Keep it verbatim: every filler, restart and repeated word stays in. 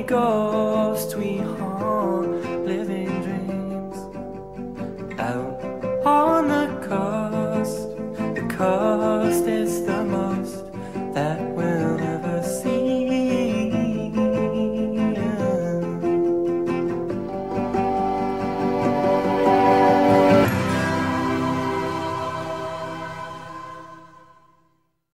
we ghosts, we haunt living dreams out on the coast. The coast is the most that will